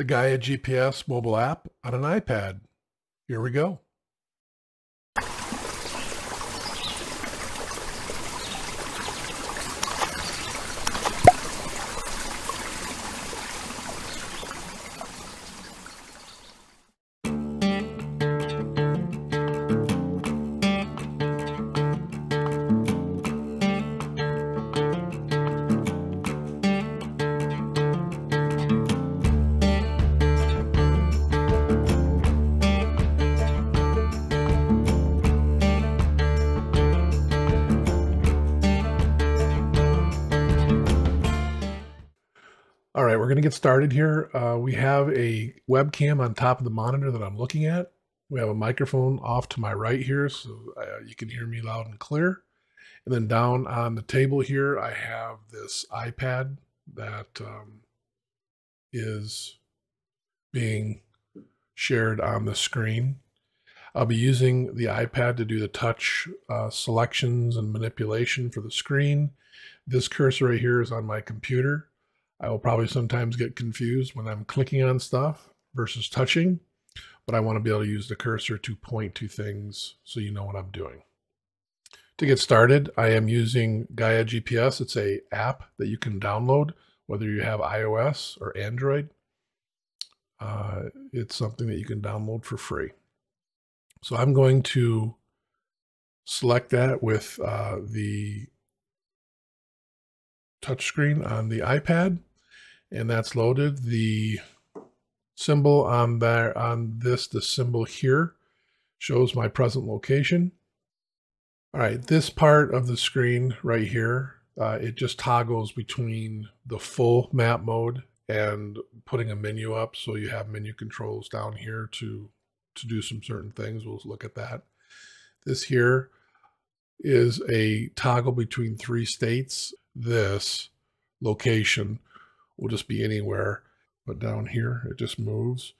the Gaia GPS mobile app on an iPad. Here we go. All right, we're going to get started here. We have a webcam on top of the monitor that I'm looking at. We have a microphone off to my right here, so you can hear me loud and clear. And then down on the table here, I have this iPad that is being shared on the screen. I'll be using the iPad to do the touch selections and manipulation for the screen. This cursor right here is on my computer. I will probably sometimes get confused when I'm clicking on stuff versus touching, but I want to be able to use the cursor to point to things so you know what I'm doing. To get started, I am using Gaia GPS. It's an app that you can download, whether you have iOS or Android. It's something that you can download for free. So I'm going to select that with the touchscreen on the iPad. And that's loaded. The symbol on there, the symbol here shows my present location. All right, this part of the screen right here, it just toggles between the full map mode and putting a menu up. So you have menu controls down here to do some certain things. We'll look at that. This here is a toggle between three states. This location will just be anywhere, but down here it just moves.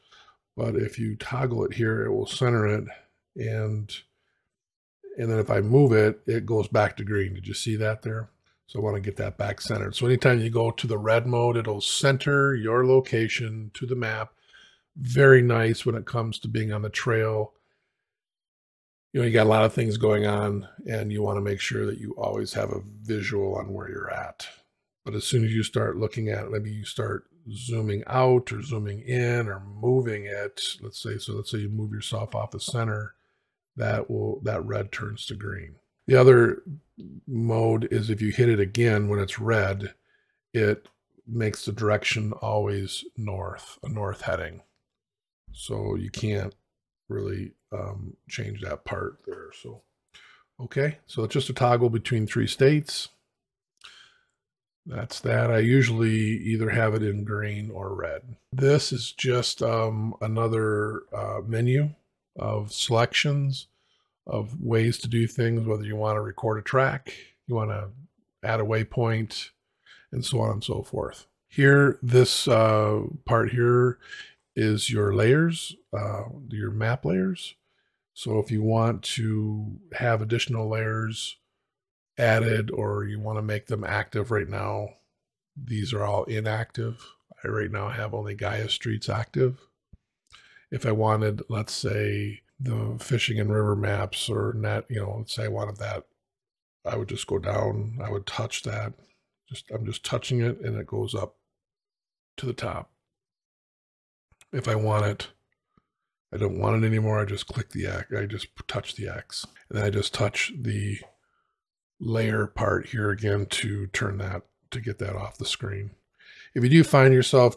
But if you toggle it here, it will center it, and then if I move it, it goes back to green. Did you see that there? So I want to get that back centered. So anytime you go to the red mode, it'll center your location to the map. Very nice when it comes to being on the trail. You know, you got a lot of things going on and you want to make sure that you always have a visual on where you're at. But as soon as you start looking at it, maybe you start zooming out or zooming in or moving it. Let's say, so let's say you move yourself off the center, that red turns to green. The other mode is if you hit it again, when it's red, it makes the direction always north, a north heading. So you can't really change that part there. So, okay. So it's just a toggle between three states. That's that. I usually either have it in green or red. This is just another menu of selections of ways to do things, whether you want to record a track, you want to add a waypoint, and so on and so forth. Here, this part here is your layers, your map layers. So if you want to have additional layers added or you want to make them active right now, these are all inactive. I right now have only Gaia Streets active. If I wanted, let's say, the fishing and river maps or net, you know, let's say I wanted that, I would just go down, I would touch that. I'm just touching it and it goes up to the top. If I want it, I don't want it anymore. I just click the X, I just touch the X, and then I just touch the layer part here again to turn that, to get that off the screen. If you do find yourself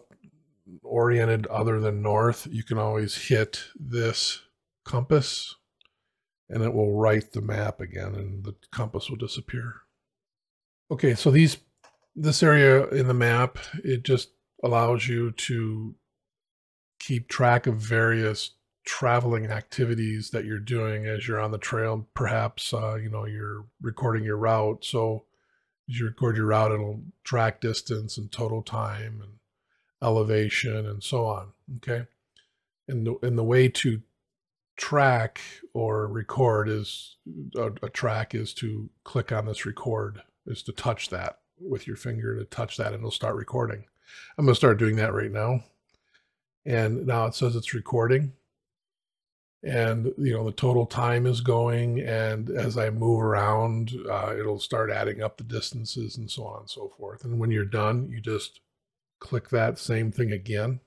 oriented other than north, you can always hit this compass and it will right the map again and the compass will disappear. Okay, so this area in the map, it just allows you to keep track of various traveling activities that you're doing as you're on the trail. Perhaps, you know, you're recording your route. So as you record your route, it'll track distance and total time and elevation and so on. Okay. And the way to track or record is a track is to click on this record, is to touch that with your finger, to touch that, and it'll start recording. I'm going to start doing that right now. and now it says it's recording. And, you know, the total time is going, and as I move around, it'll start adding up the distances and so on and so forth. And when you're done, you just click that same thing again.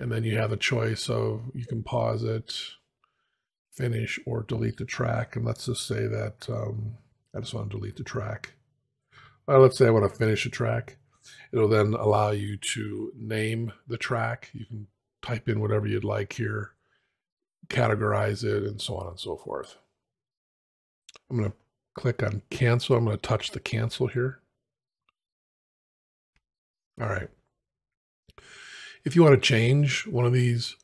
And then you have a choice of, you can pause it, finish, or delete the track. And let's just say that I just want to delete the track. Let's say I want to finish a track. It'll then allow you to name the track. You can type in whatever you'd like here, categorize it, and so on and so forth. I'm going to click on cancel. I'm going to touch the cancel here. All right. If you want to change one of these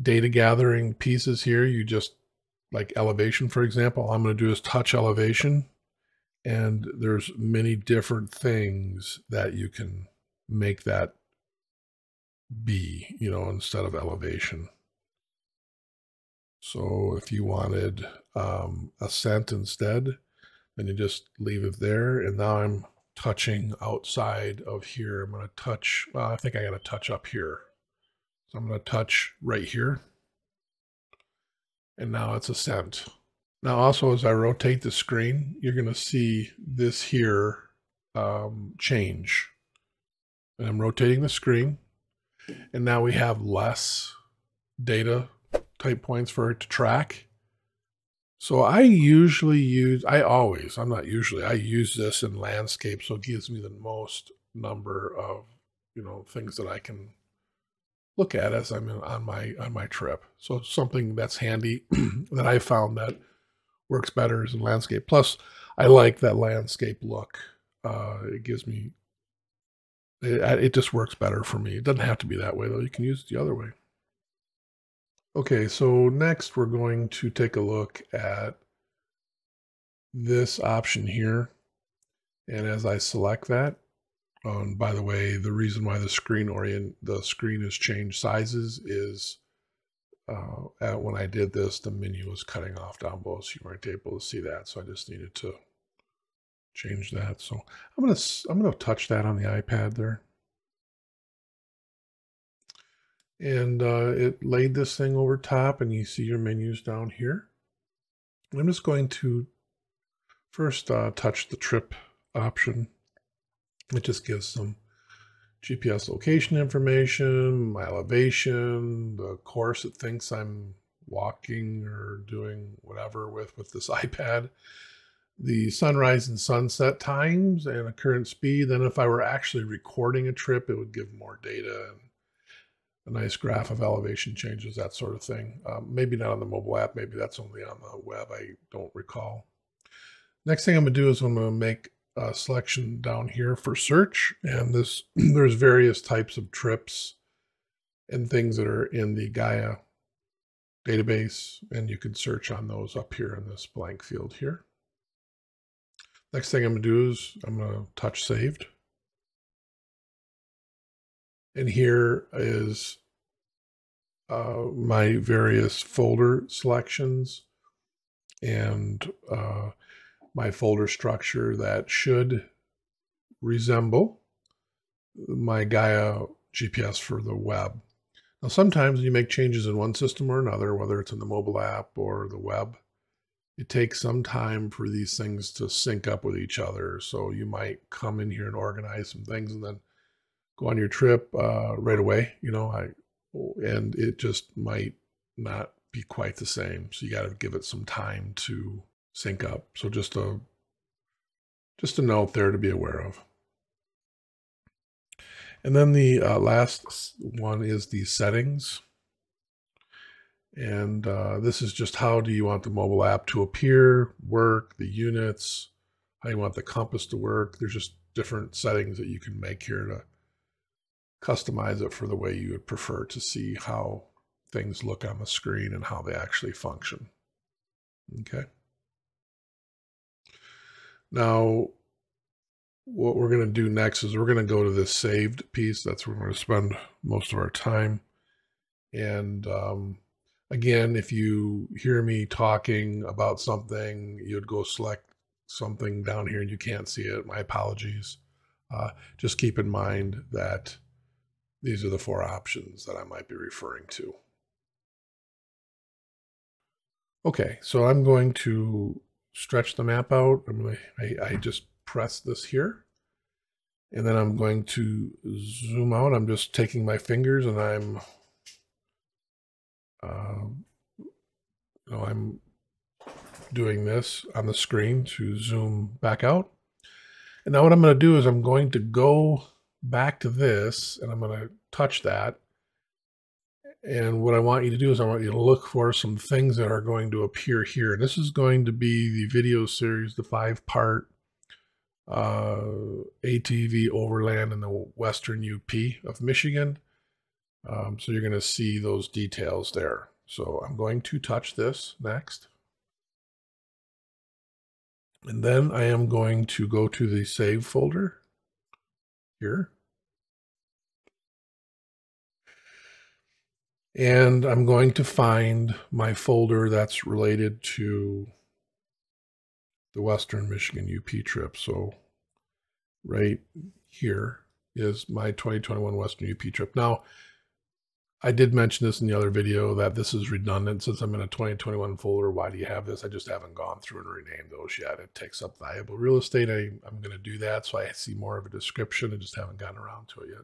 data gathering pieces here, you just, like elevation, for example, all I'm going to do is touch elevation. And there's many different things that you can make that be, you know, instead of elevation. So if you wanted ascent instead, then you just leave it there. And now I'm touching outside of here. I'm going to touch, well, I think I got to touch up here. So I'm going to touch right here. And now it's ascent. Now also, as I rotate the screen, you're going to see this here change. And I'm rotating the screen. And now we have less data type points for it to track. So I use this in landscape. So it gives me the most number of, you know, things that I can look at as I'm on my trip. So it's something that's handy that I found that works better as in landscape. Plus I like that landscape look. It gives me, it just works better for me. It doesn't have to be that way though. You can use it the other way. Okay, so next we're going to take a look at this option here. And as I select that, and by the way, the reason why the screen has changed sizes is when I did this, the menu was cutting off down below, so you weren't able to see that. So I just needed to change that. So I'm gonna touch that on the iPad there. And it laid this thing over top, and you see your menus down here. I'm just going to first touch the trip option. It just gives some GPS location information, my elevation, the course it thinks I'm walking or doing whatever with this iPad, the sunrise and sunset times, and a current speed. Then if I were actually recording a trip, it would give more data, and a nice graph of elevation changes, that sort of thing. Maybe not on the mobile app, maybe that's only on the web, I don't recall. Next thing I'm gonna do is I'm gonna make a selection down here for search, and this there's various types of trips and things that are in the Gaia database, and you can search on those up here in this blank field here. Next thing I'm going to do is I'm going to touch saved. And here is my various folder selections and my folder structure that should resemble my Gaia GPS for the web. Now, sometimes you make changes in one system or another, whether it's in the mobile app or the web. It takes some time for these things to sync up with each other. So you might come in here and organize some things and then go on your trip right away, you know, and it just might not be quite the same. So you got to give it some time to sync up. So just a note there to be aware of. And then the last one is the settings. And this is just how do you want the mobile app to appear, work, the units, how you want the compass to work. There's just different settings that you can make here to customize it for the way you would prefer to see how things look on the screen and how they actually function. Okay. Now, what we're going to do next is we're going to go to this saved piece. That's where we're going to spend most of our time. And again, if you hear me talking about something, you'd go select something down here and you can't see it. My apologies. Just keep in mind that These are the four options that I might be referring to. Okay, so I'm going to stretch the map out. I just press this here, and then I'm going to zoom out. I'm just taking my fingers and I'm doing this on the screen to zoom back out. And now what I'm going to do is I'm going to go back to this and I'm going to touch that. And what I want you to do is I want you to look for some things that are going to appear here. This is going to be the video series, the 5-part ATV Overland in the Western UP of Michigan. So you're going to see those details there. So I'm going to touch this next. And then I am going to go to the save folder here. And I'm going to find my folder that's related to the Western Michigan UP trip. So right here is my 2021 Western UP trip. Now, I did mention this in the other video that this is redundant. Since I'm in a 2021 folder, why do you have this? I just haven't gone through and renamed those yet. It takes up valuable real estate. I'm going to do that so I see more of a description. I just haven't gotten around to it yet.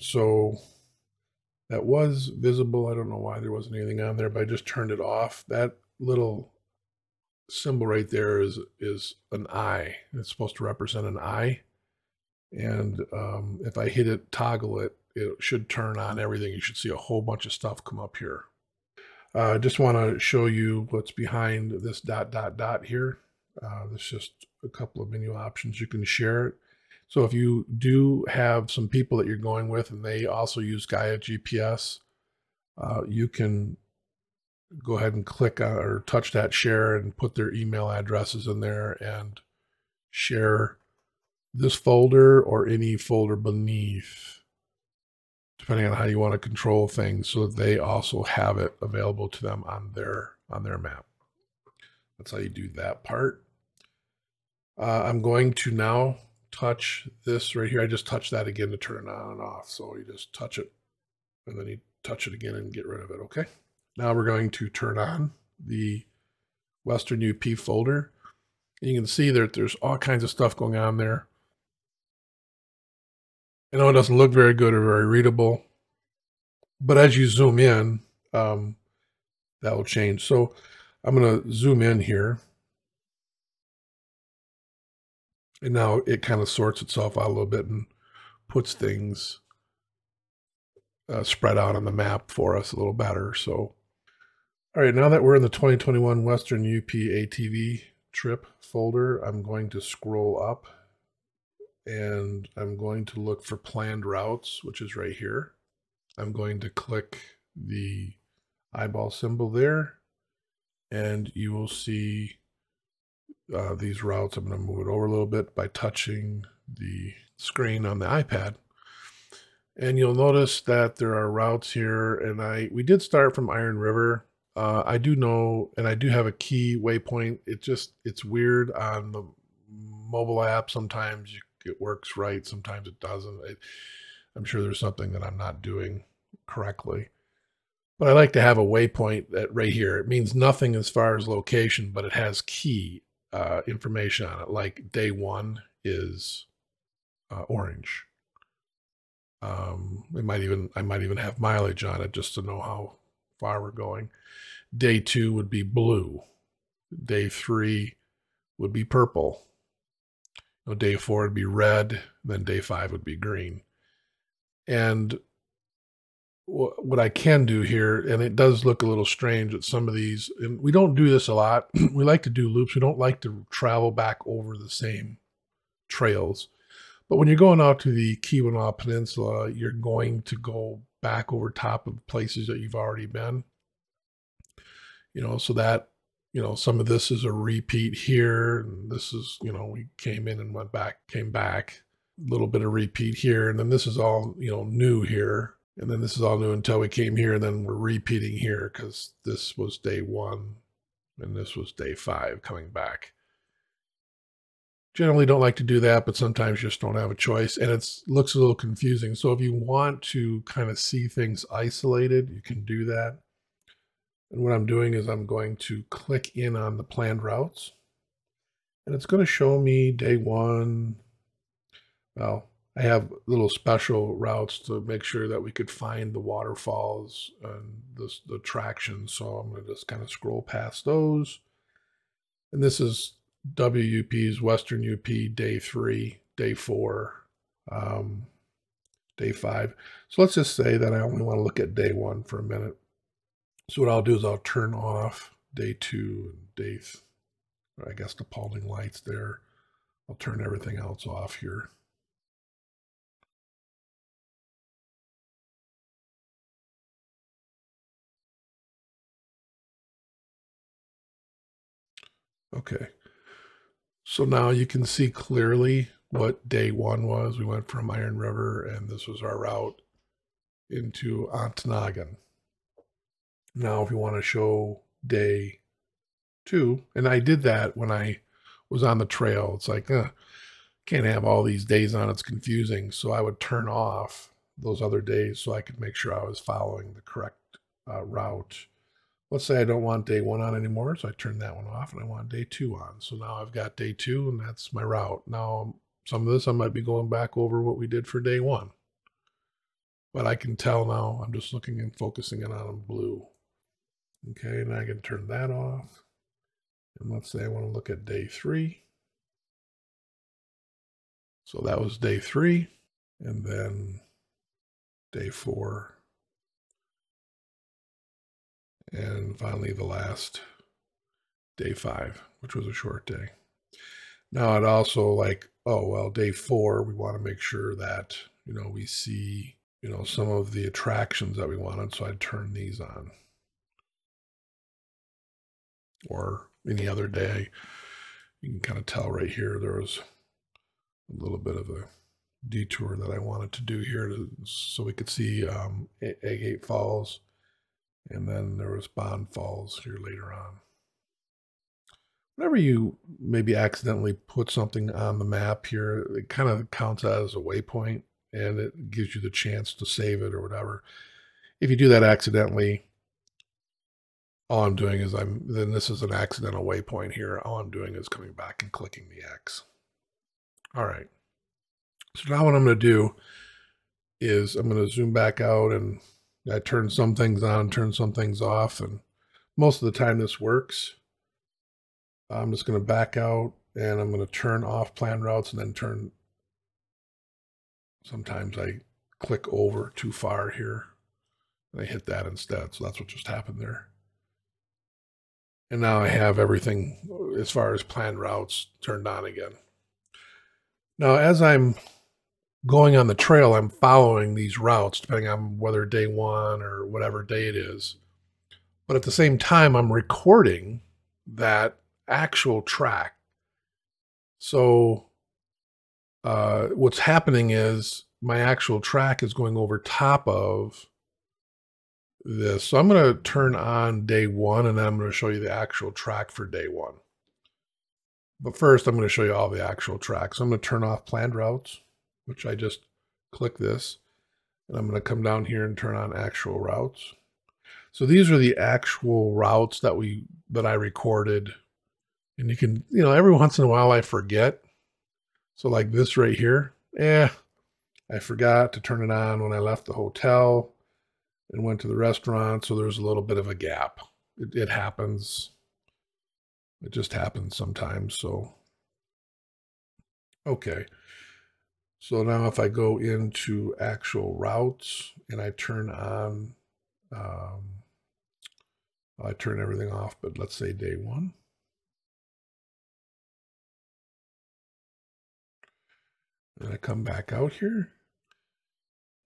So that was visible. I don't know why there wasn't anything on there, but I just turned it off. That little symbol right there is an eye. It's supposed to represent an eye. And if I hit it, toggle it, it should turn on everything. You should see a whole bunch of stuff come up here. I just want to show you what's behind this ... here. There's just a couple of menu options. You can share it. So if you do have some people that you're going with and they also use Gaia GPS, you can go ahead and click on or touch that share and put their email addresses in there and share this folder or any folder beneath, depending on how you want to control things, so that they also have it available to them on their map. That's how you do that part. I'm going to now touch this right here. I just touched that again to turn it on and off. So you just touch it and then you touch it again and get rid of it. Okay. Now we're going to turn on the Western UP folder. You can see that there's all kinds of stuff going on there. I know it doesn't look very good or very readable, but as you zoom in, that will change. So I'm going to zoom in here. And now it kind of sorts itself out a little bit and puts things spread out on the map for us a little better. So, all right, now that we're in the 2021 Western UP ATV trip folder, I'm going to scroll up and I'm going to look for planned routes, which is right here. I'm going to click the eyeball symbol there and you will see these routes. I'm going to move it over a little bit by touching the screen on the iPad. And you'll notice that there are routes here, and we did start from Iron River. I do know, and I do have a key waypoint. It's weird on the mobile app. Sometimes it works right. Sometimes it doesn't. I'm sure there's something that I'm not doing correctly, but I like to have a waypoint that right here. It means nothing as far as location, but it has key information on it. Like day 1 is orange. I might even have mileage on it just to know how far we're going. Day 2 would be blue. Day 3 would be purple. You know, day 4 would be red. Then day 5 would be green. And what I can do here, and it does look a little strange at some of these, and we don't do this a lot. We like to do loops. We don't like to travel back over the same trails. But when you're going out to the Keweenaw Peninsula, you're going to go back over top of places that you've already been, you know, so that, you know, some of this is a repeat here. And this is, you know, we came in and went back, came back, a little bit of repeat here. And then this is all, you know, new here. And then this is all new until we came here. And then we're repeating here because this was day 1 and this was day 5 coming back. Generally don't like to do that, but sometimes you just don't have a choice, and it looks a little confusing. So if you want to kind of see things isolated, you can do that. And what I'm doing is I'm going to click in on the planned routes, and it's going to show me day one. Well, I have little special routes to make sure that we could find the waterfalls and the attractions. So I'm going to just kind of scroll past those. And this is WUP's Western UP, day 3, day 4, day 5. So let's just say that I only want to look at day 1 for a minute. So what I'll do is I'll turn off day 2 and day, I guess the Paulding lights there. I'll turn everything else off here. Okay. So now you can see clearly what day 1 was. We went from Iron River, and this was our route into Ontonagon. Now, if you want to show day 2, and I did that when I was on the trail. It's like, can't have all these days on. It's confusing. So I would turn off those other days so I could make sure I was following the correct route. Let's say I don't want day 1 on anymore, so I turn that one off and I want day 2 on. So now I've got day 2 and that's my route. Now, some of this I might be going back over what we did for day 1. But I can tell now, I'm just looking and focusing in on blue. Okay, and I can turn that off. And let's say I want to look at day 3. So that was day 3, and then day 4. And finally the last day 5, which was a short day. Now I'd also like, oh, well, day 4, we want to make sure that, you know, we see, you know, some of the attractions that we wanted. So I'd turn these on. Or any other day, you can kind of tell right here, there was a little bit of a detour that I wanted to do here so we could see Agate Falls. And then there was Bond Falls here later on. Whenever you maybe accidentally put something on the map here, it kind of counts that as a waypoint, and it gives you the chance to save it or whatever. If you do that accidentally, all I'm doing is then this is an accidental waypoint here. All I'm doing is coming back and clicking the X. All right. So now what I'm going to do is I'm going to zoom back out, and I turn some things on, turn some things off, and most of the time this works. I'm just going to back out, and I'm going to turn off plan routes and then turn. Sometimes I click over too far here, and I hit that instead. So that's what just happened there. And now I have everything as far as planned routes turned on again. Now, as I'm going on the trail, I'm following these routes depending on whether day 1 or whatever day it is. But at the same time, I'm recording that actual track. So what's happening is my actual track is going over top of this. So I'm going to turn on day 1, and then I'm going to show you the actual track for day 1. But first, I'm going to show you all the actual tracks. So I'm going to turn off planned routes, which I just click this, and I'm going to come down here and turn on actual routes. So these are the actual routes that I recorded. And you can, you know, every once in a while I forget. So like this right here, I forgot to turn it on when I left the hotel and went to the restaurant. So there's a little bit of a gap. It happens. It just happens sometimes. So, okay. So now if I go into actual routes and I turn on, I turn everything off, but let's say day 1. And I come back out here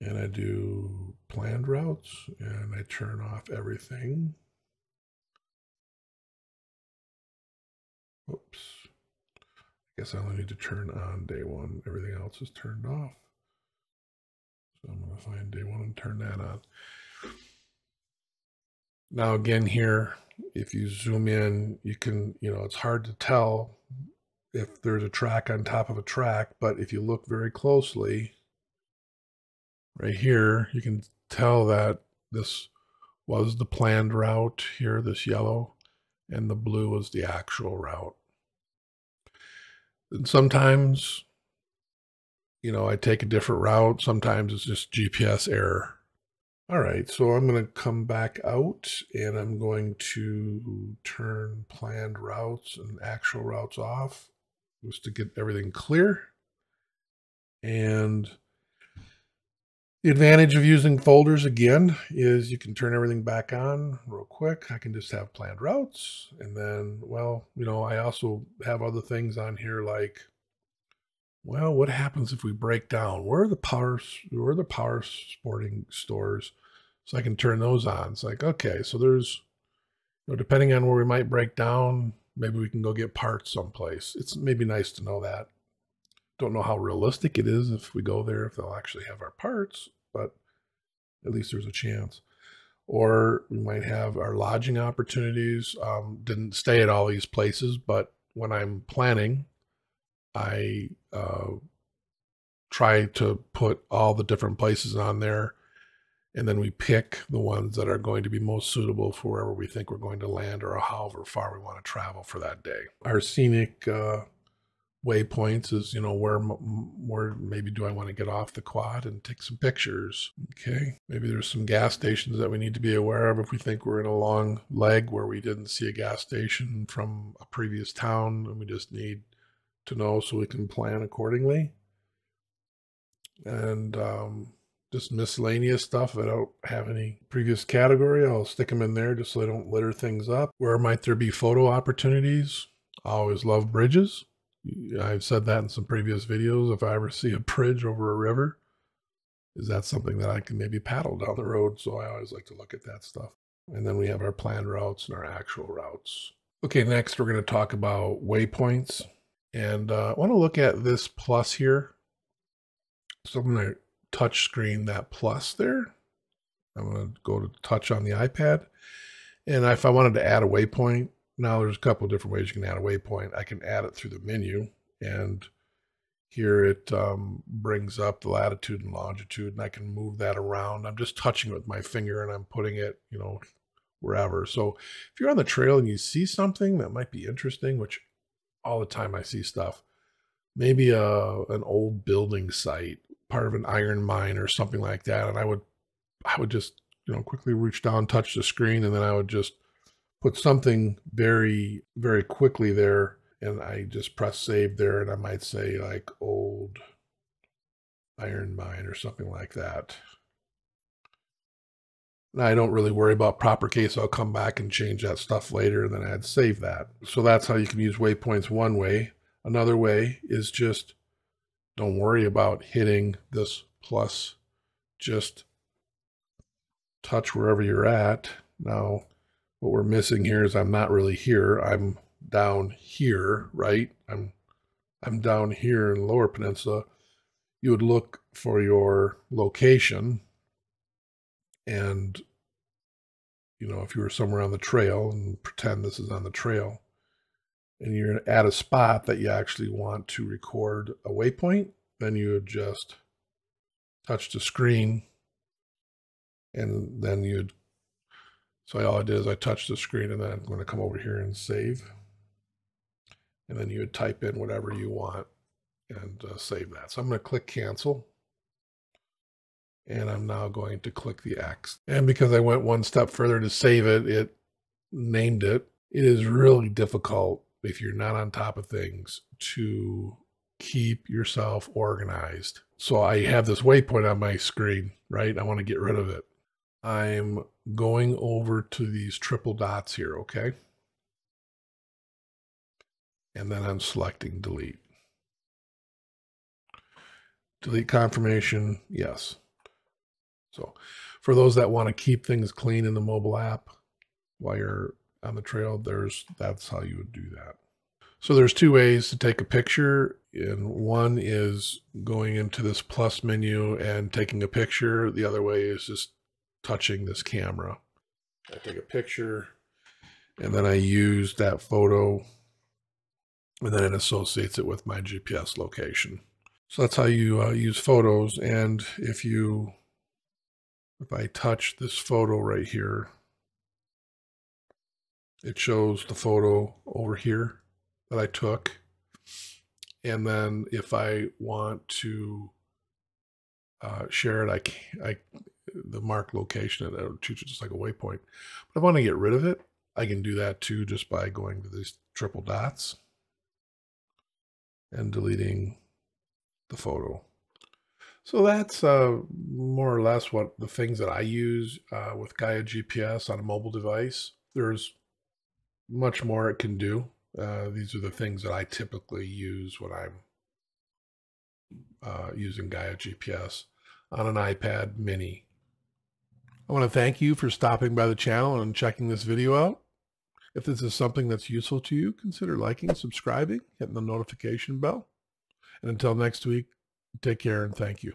and I do planned routes and I turn off everything. Oops. I guess I only need to turn on day 1. Everything else is turned off. So I'm going to find day 1 and turn that on. Now again here, if you zoom in, you can, you know, it's hard to tell if there's a track on top of a track, but if you look very closely right here, you can tell that this was the planned route here, this yellow, and the blue was the actual route. And sometimes, you know, I take a different route. Sometimes it's just GPS error. All right, so I'm going to come back out and I'm going to turn planned routes and actual routes off just to get everything clear. And the advantage of using folders again is you can turn everything back on real quick. I can just have planned routes. And then, well, you know, I also have other things on here like, well, what happens if we break down? Where are the power sporting stores? So I can turn those on. It's like, okay, so there's, you know, depending on where we might break down, maybe we can go get parts someplace. It's maybe nice to know that. Don't know how realistic it is if we go there, if they'll actually have our parts, but at least there's a chance. Or we might have our lodging opportunities. Didn't stay at all these places, but when I'm planning, I try to put all the different places on there, and then we pick the ones that are going to be most suitable for wherever we think we're going to land or however far we want to travel for that day. Our scenic waypoints is, you know, where maybe do I want to get off the quad and take some pictures. Okay, maybe there's some gas stations that we need to be aware of if we think we're in a long leg where we didn't see a gas station from a previous town and we just need to know so we can plan accordingly. And just miscellaneous stuff. If I don't have any previous category, I'll stick them in there just so they don't litter things up. Where might there be photo opportunities? I always love bridges. I've said that in some previous videos. If I ever see a bridge over a river, is that something that I can maybe paddle down the road? So I always like to look at that stuff. And then we have our planned routes and our actual routes. Okay, next we're going to talk about waypoints. And I want to look at this plus here. So I'm going to touch screen that plus there. I'm going to go to touch on the iPad. And if I wanted to add a waypoint, now there's a couple of different ways you can add a waypoint. I can add it through the menu. And here it brings up the latitude and longitude. And I can move that around. I'm just touching it with my finger and I'm putting it, you know, wherever. So if you're on the trail and you see something that might be interesting, which all the time I see stuff, maybe an old building site, part of an iron mine or something like that. And I would just, you know, quickly reach down, touch the screen, and then I would just put something very, very quickly there. And I just press save there. And I might say like old iron mine or something like that. And I don't really worry about proper case. I'll come back and change that stuff later, and then I'd save that. So that's how you can use waypoints one way. Another way is just don't worry about hitting this plus. Just touch wherever you're at. Now, what we're missing here is I'm not really here. I'm down here, right? I'm down here in Lower Peninsula. You would look for your location. And, you know, if you were somewhere on the trail and pretend this is on the trail and you're at a spot that you actually want to record a waypoint, then you would just touch the screen. And then you'd, so all I did is I touched the screen, and then I'm going to come over here and save. And then you would type in whatever you want and save that. So I'm going to click cancel. And I'm now going to click the X. And because I went one step further to save it, it named it. It is really difficult if you're not on top of things to keep yourself organized. So I have this waypoint on my screen, right? I want to get rid of it. I'm going over to these triple dots here, okay? And then I'm selecting delete. Delete confirmation, yes. So for those that want to keep things clean in the mobile app while you're on the trail, that's how you would do that. So there's two ways to take a picture. And one is going into this plus menu and taking a picture. The other way is just touching this camera. I take a picture and then I use that photo and then it associates it with my GPS location. So that's how you use photos. And if I touch this photo right here, it shows the photo over here that I took. And then if I want to share it, the marked location, it'll choose just like a waypoint. But if I want to get rid of it, I can do that too, just by going to these triple dots and deleting the photo. So that's more or less what the things that I use with Gaia GPS on a mobile device. There's much more it can do. These are the things that I typically use when I'm using Gaia GPS on an iPad mini. I want to thank you for stopping by the channel and checking this video out. If this is something that's useful to you, consider liking, subscribing, hitting the notification bell. And until next week, take care and thank you.